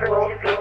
related people.